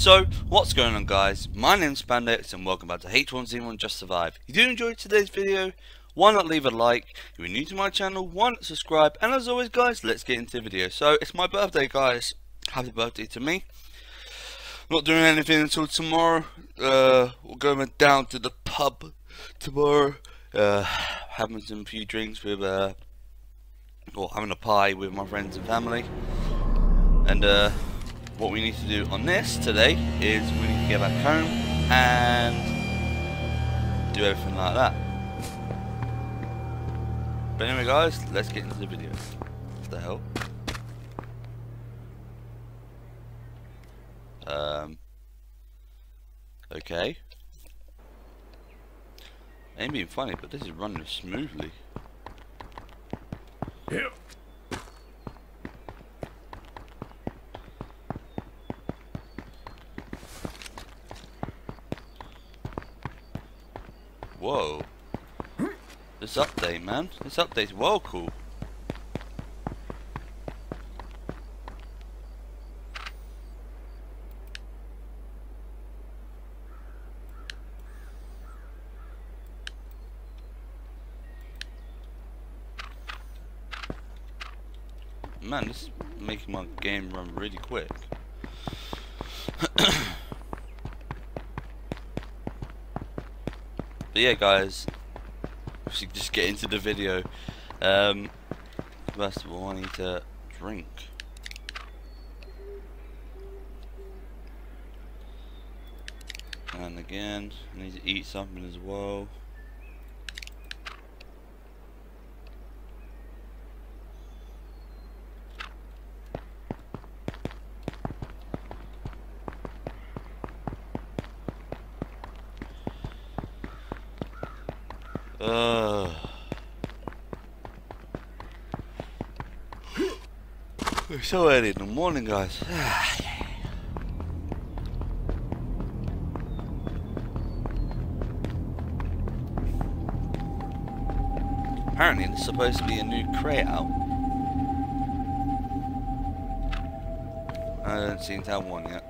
So, what's going on, guys? My name's Spandex and welcome back to H1Z1 Just Survive. If you do enjoy today's video, why not leave a like? If you're new to my channel, why not subscribe? And as always, guys, let's get into the video. So, it's my birthday, guys. Happy birthday to me. Not doing anything until tomorrow. We're going down to the pub tomorrow. Having some few drinks with, or having a pie with my friends and family. And, what we need to do on this today is we need to get back home and do everything like that. But anyway, guys, let's get into the video. What the hell? Okay. Ain't being funny, but this is running smoothly. Yeah. Whoa, this update, man, this update's well cool. Man, this is making my game run really quick. But yeah, guys, we should just get into the video. First of all, I need to drink. And again, I need to eat something as well. It's so early in the morning, guys. Apparently there's supposed to be a new crate out. I don't seem to have one yet.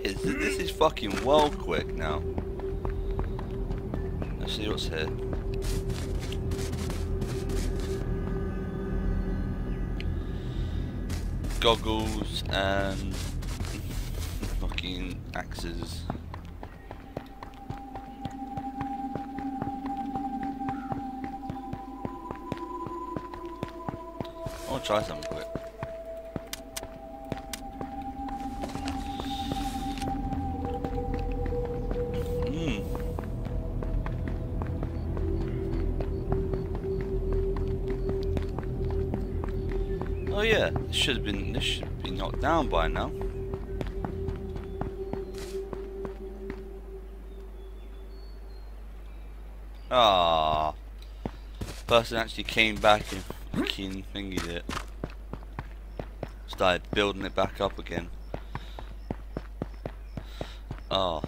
This is fucking well quick now. Let's see what's here. Goggles and fucking axes. I'll try something quick. Oh yeah, this should be knocked down by now. Ah, person actually came back and fucking thingied it. Started building it back up again. Oh.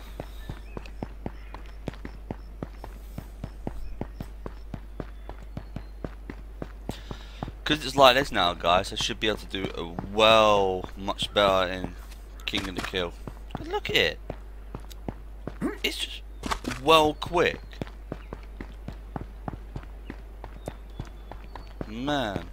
Because it's like this now, guys, I should be able to do a much better in King of the Kill. But look at it. It's just well quick. Man.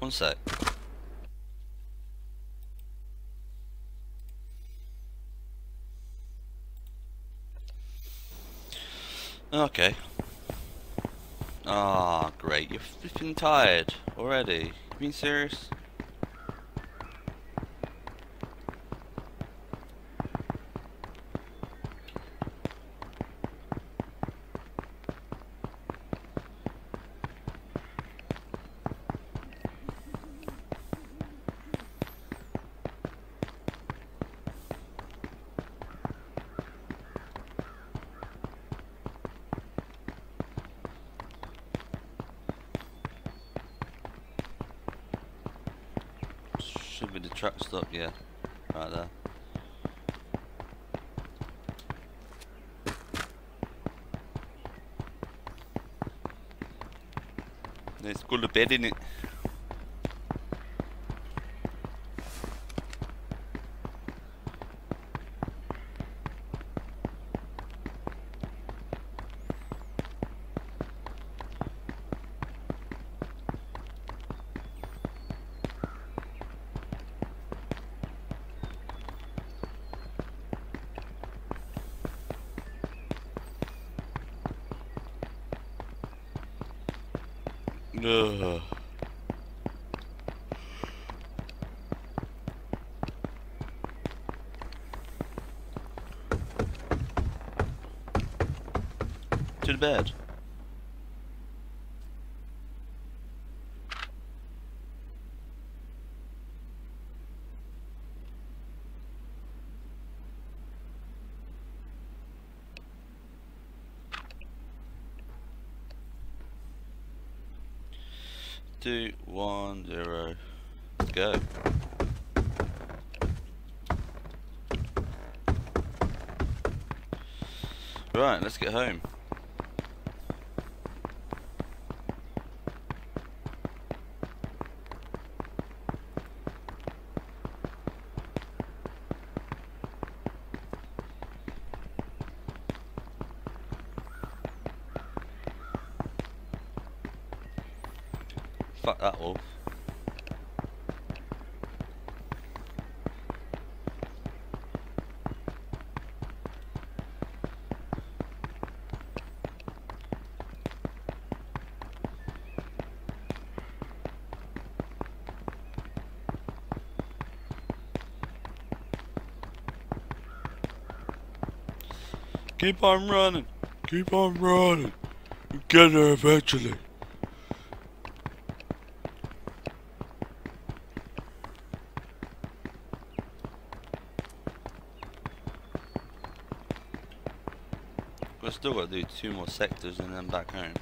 One sec. Okay. Ah, great. You're flipping tired already. You being serious? Should be the trap stop, yeah. Right there. Let's go to bed, innit? Ugh. To the bed. Two, 1, 0, go. Right, let's get home. Fuck that wolf. Keep on running. Keep on running. We'll get her eventually. We've still got to do 2 more sectors and then back home.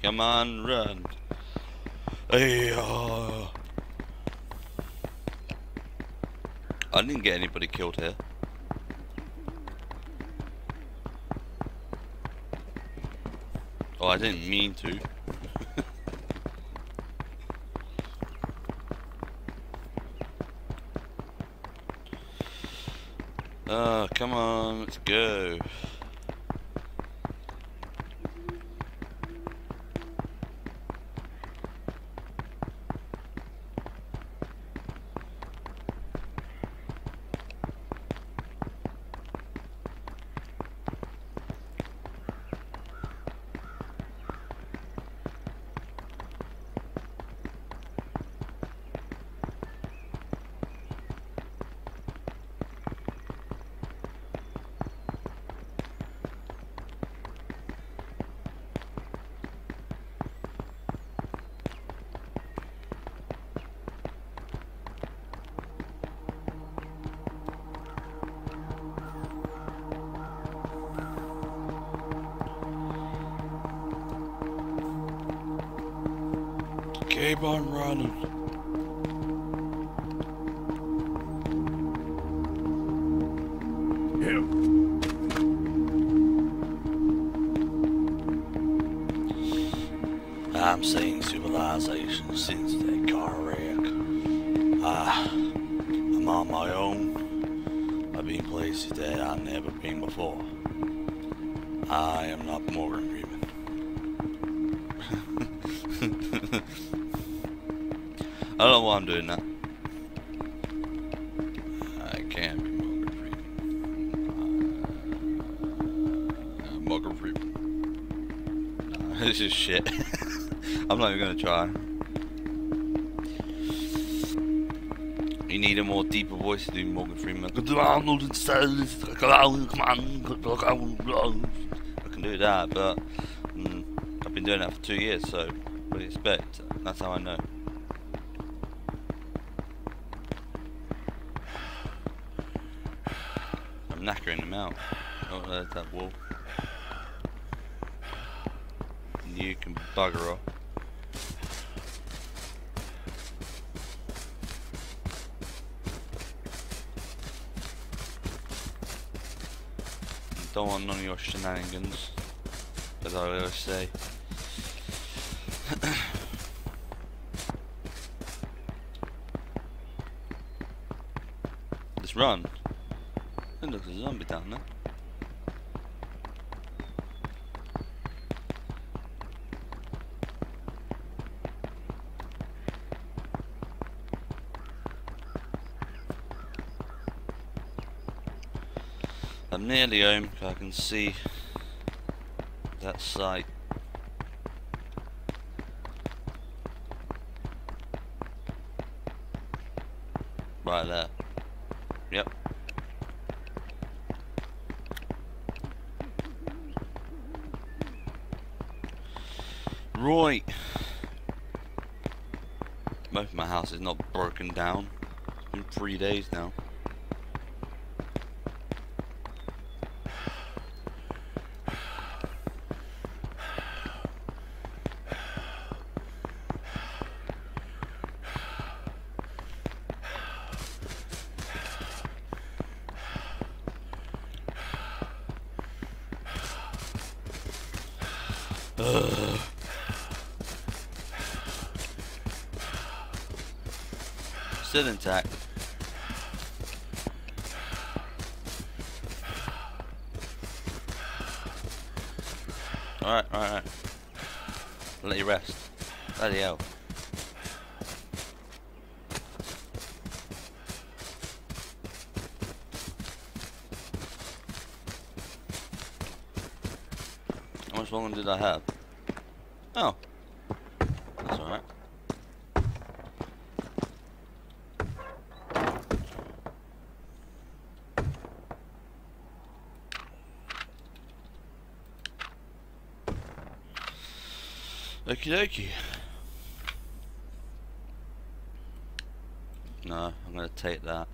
Come on, run. I didn't get anybody killed here. Oh, I didn't mean to. Come on, let's go. Keep on running. I'm seeing civilization since that car wreck. I'm on my own. I've been places that I've never been before. I am not Morgan Freeman. I don't know why I'm doing that. I can't be Morgan Freeman. Morgan Freeman. Nah, this is shit. I'm not even gonna try. You need a more deeper voice to do Morgan Freeman. I can do that, but I've been doing that for 2 years, so what do you expect? That's how I know. I'm knackering them out. Oh, there's that wall. And you can bugger off. Don't want none of your shenanigans, as I always say. Let's run. There looks like a zombie down there. I'm nearly home, I can see that side. Right there. Yep. Right. Both my house is not broken down. It's been 3 days now. Still intact. Alright. I'll let you rest. Bloody hell. How much longer did I have? Oh. That's alright. Okie dokie. No, I'm going to take that.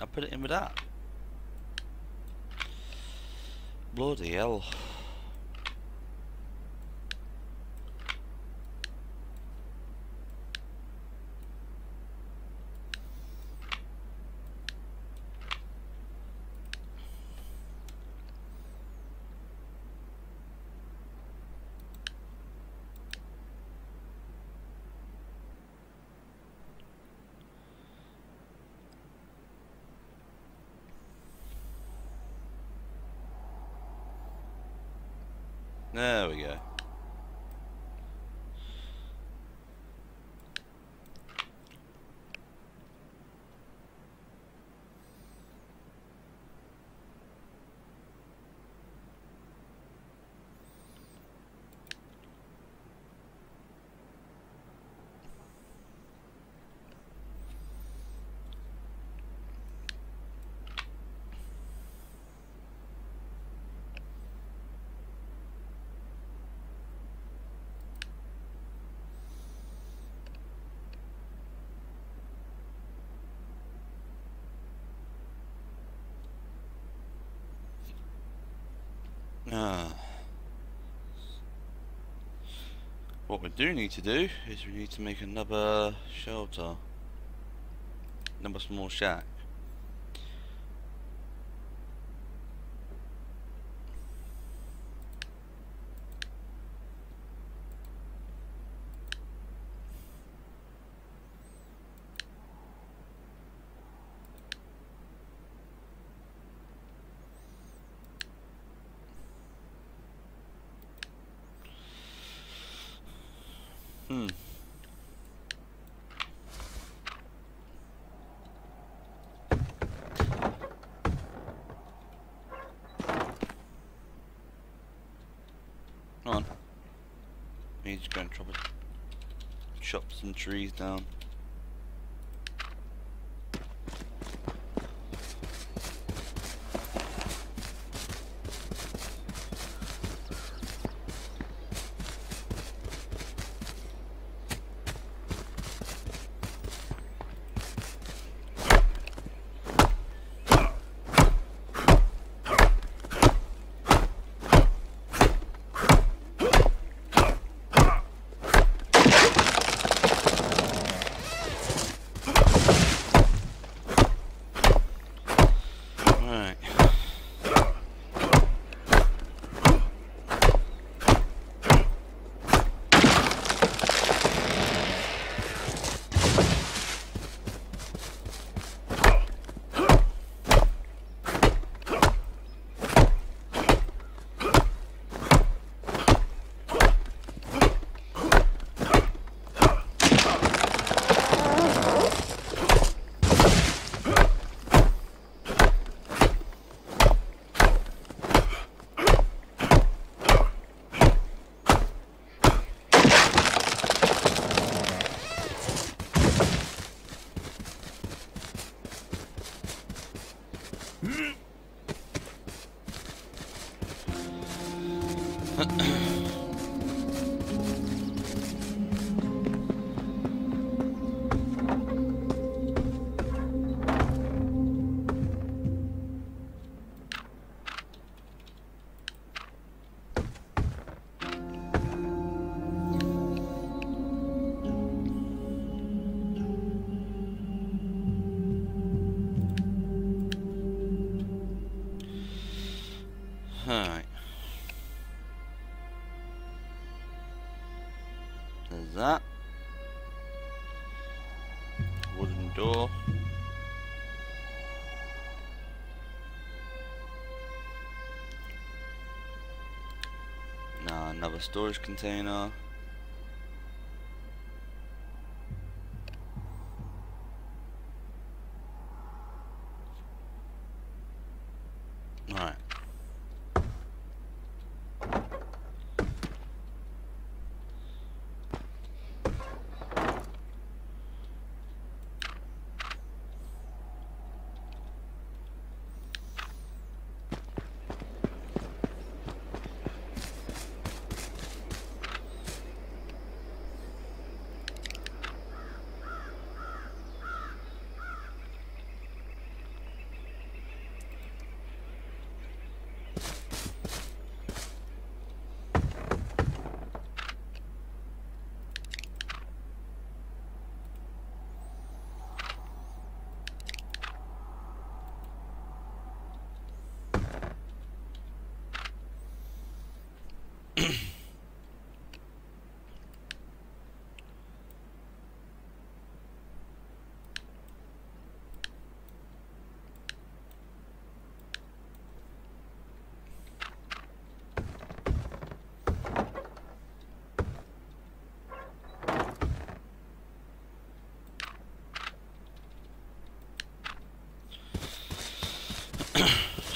I put it in with that. Bloody hell. There we go. What we do need to do is we need to make another shelter, another small shack. Come on. I need to go and try to chop some trees down. That wooden door. Now another storage container.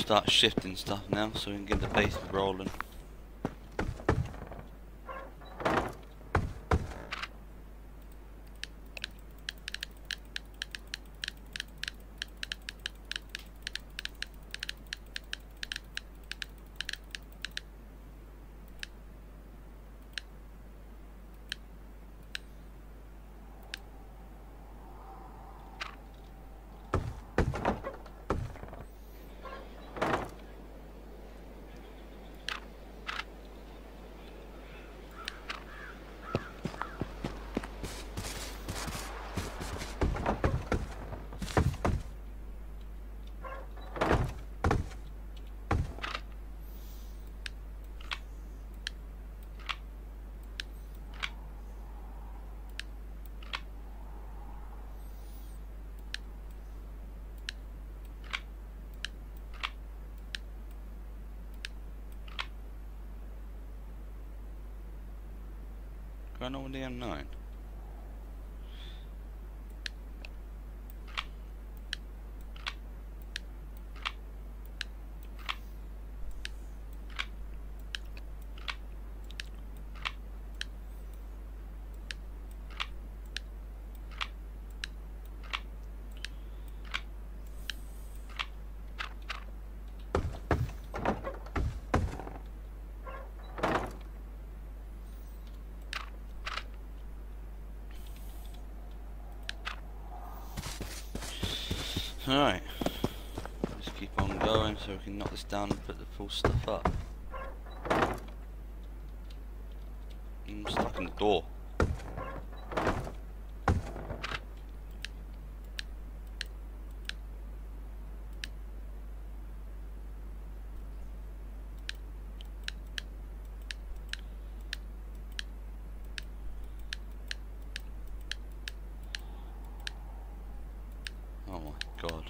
Start shifting stuff now so we can get the base rolling. no damn nine. Alright, just keep on going so we can knock this down and put the full stuff up. I'm stuck in the door. God.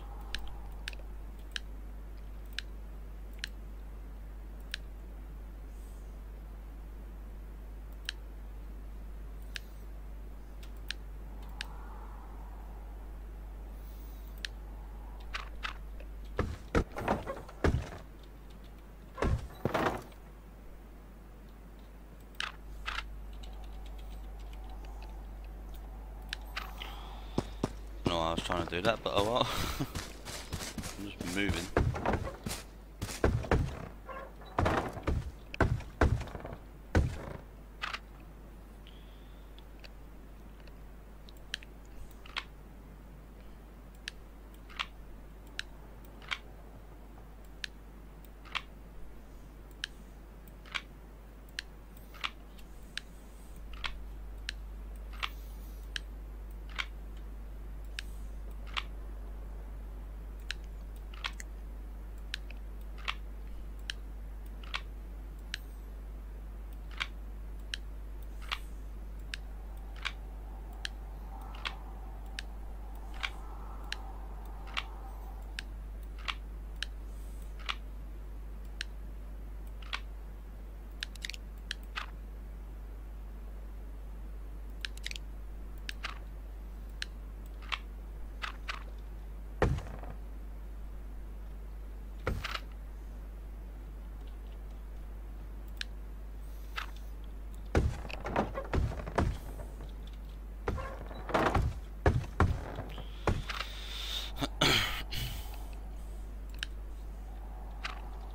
I was trying to do that, but oh well. I'm just moving.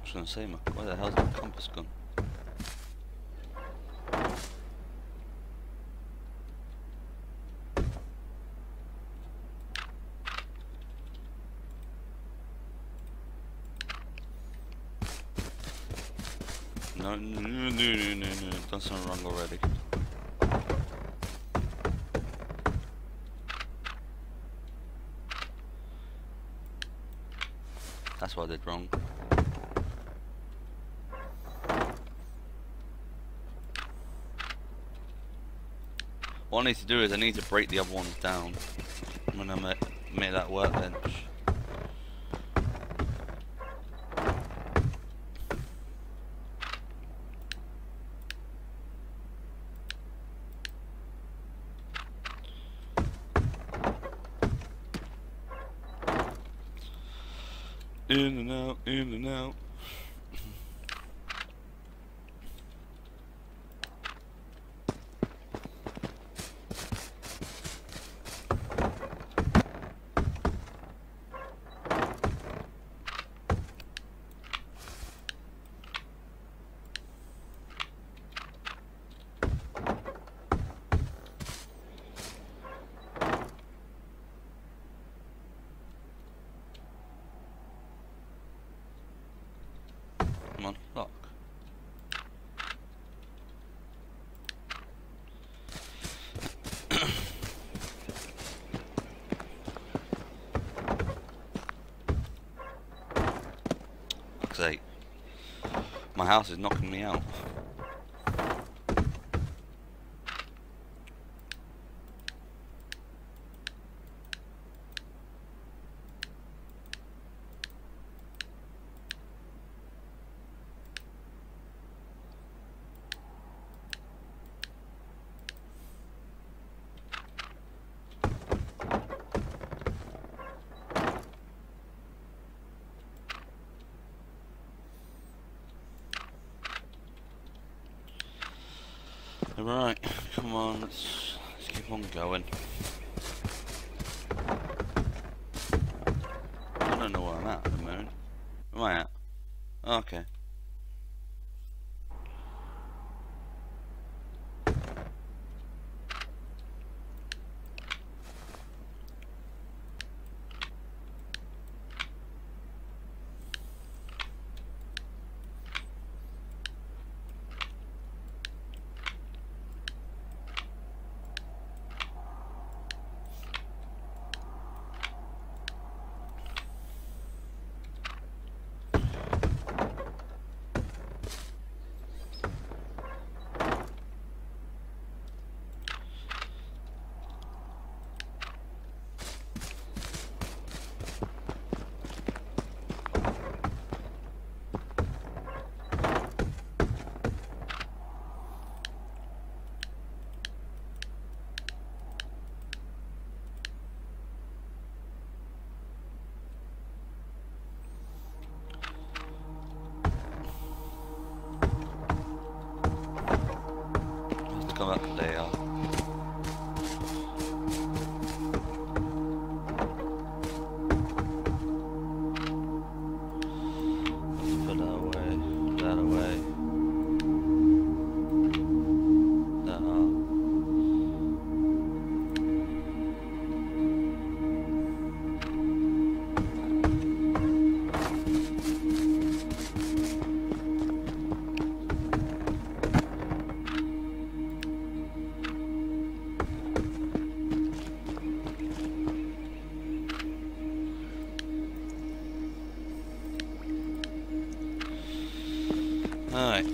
I was gonna say, where the hell's my compass gone? No, done something wrong already. That's what I did wrong. What I need to do is I need to break the other ones down when I make that workbench. In and out, in and out. Lock. Fuck's sake. My house is knocking me out. Right, come on, let's keep on going. I don't know where I'm at the moment. Where am I at? Okay. Come up there. Alright.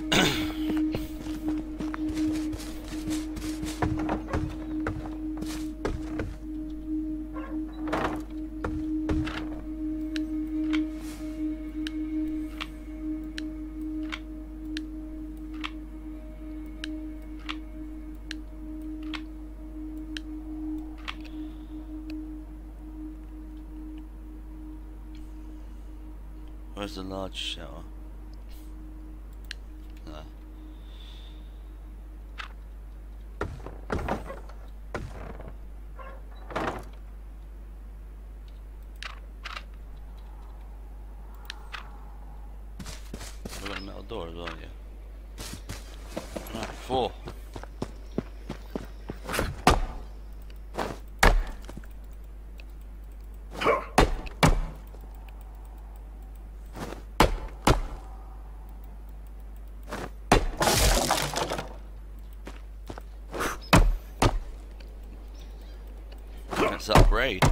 Where's the large shower? Doors, aren't you? Alright, four. That's upgrade.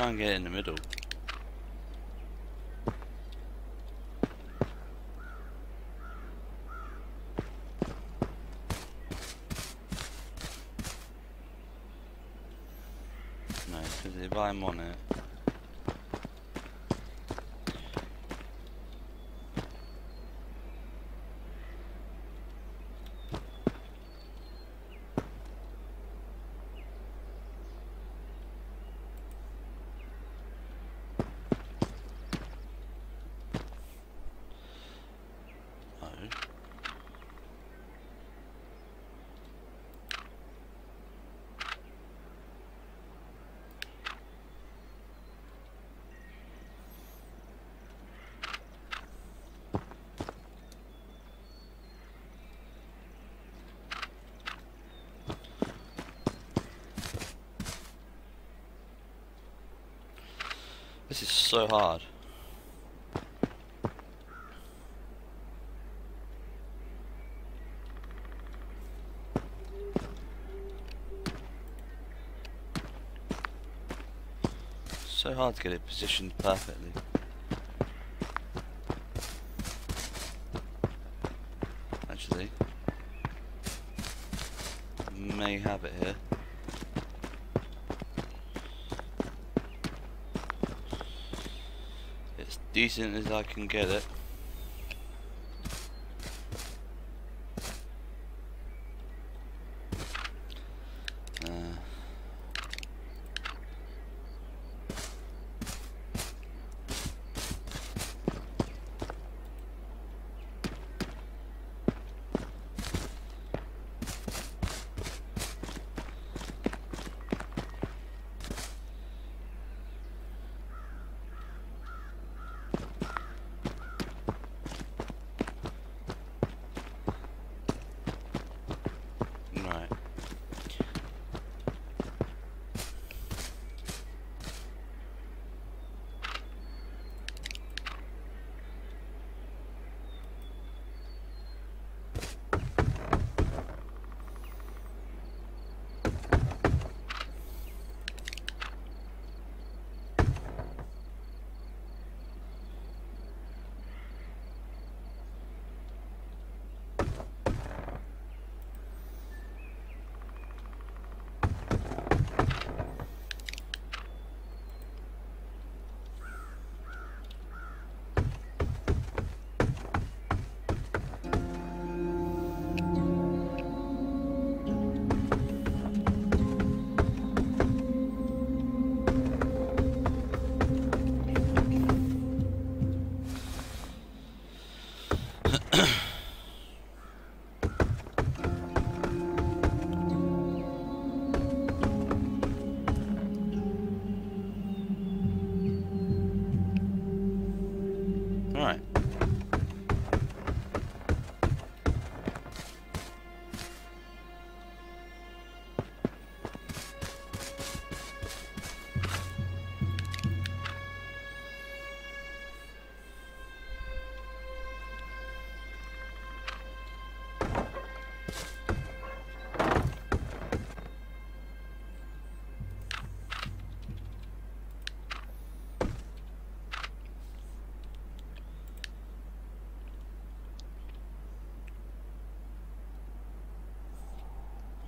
try and get in the middle. No, because if I'm on it. This is so hard. So hard to get it positioned perfectly. Actually, may have it here. Decent as I can get it.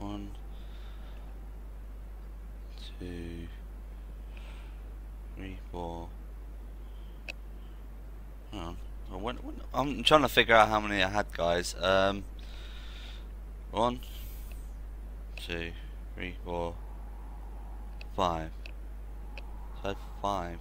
One, two, three, four. Hang on. I'm trying to figure out how many I had, guys. 1, 2, 3, 4, 5. So I had 5.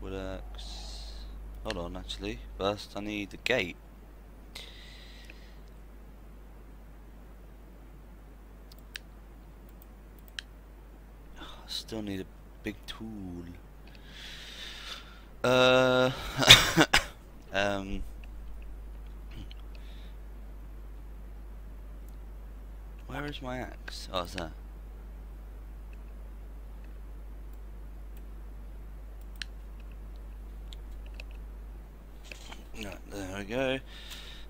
Wood axe. Hold on, actually. First, I need the gate. I still need a big tool. Where is my axe? Oh, it's there. There we go.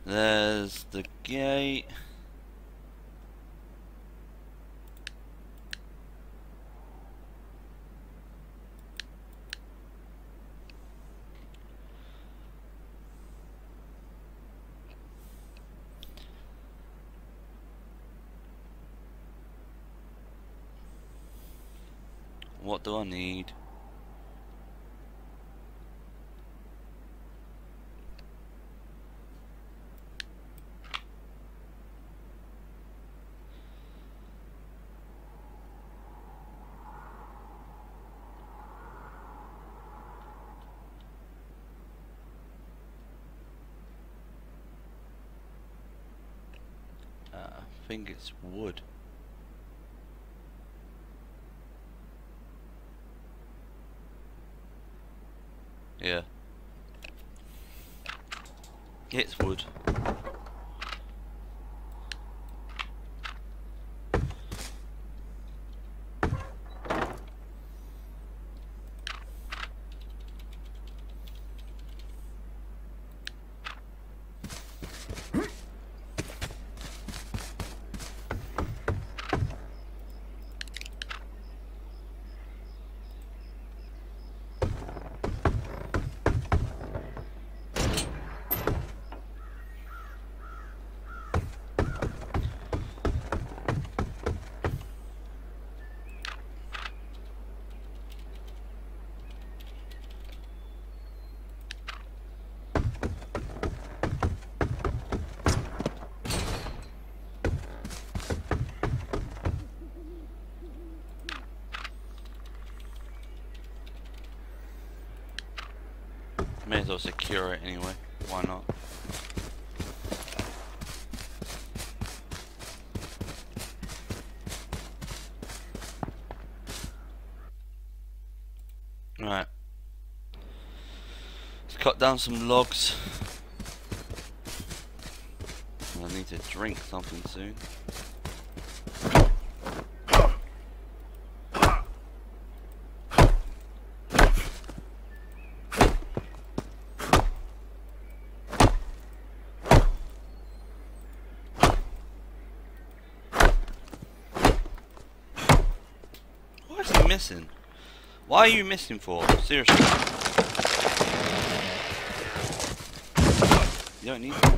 There's the gate. What do I need? I think it's wood. Yeah, it's wood. May as well secure it anyway, why not? Right. Let's cut down some logs. I need to drink something soon. Missing? Why are you missing for? Seriously. You don't need to miss.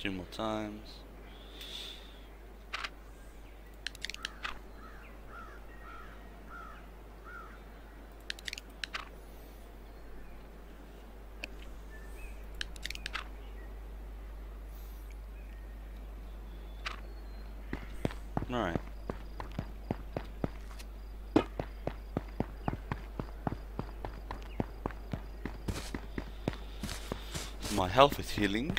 Two more times. All right. My health is healing.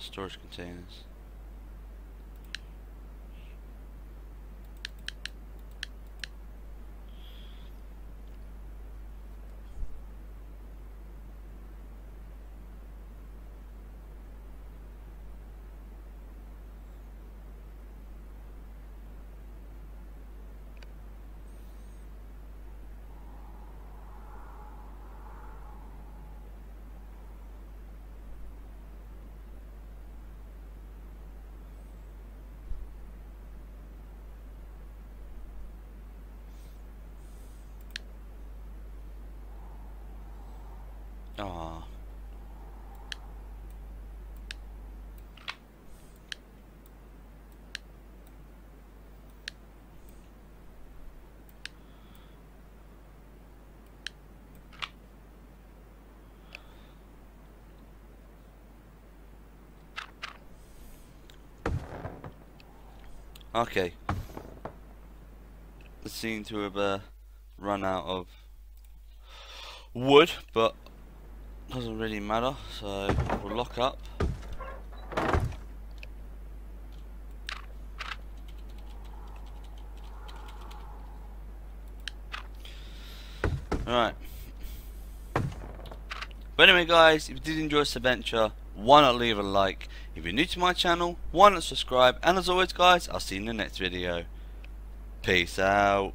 Storage containers. Aww. Okay. I seem to have run out of wood, but doesn't really matter, so we'll lock up. Alright. But anyway guys, if you did enjoy this adventure, why not leave a like? If you're new to my channel, why not subscribe? And as always guys, I'll see you in the next video. Peace out.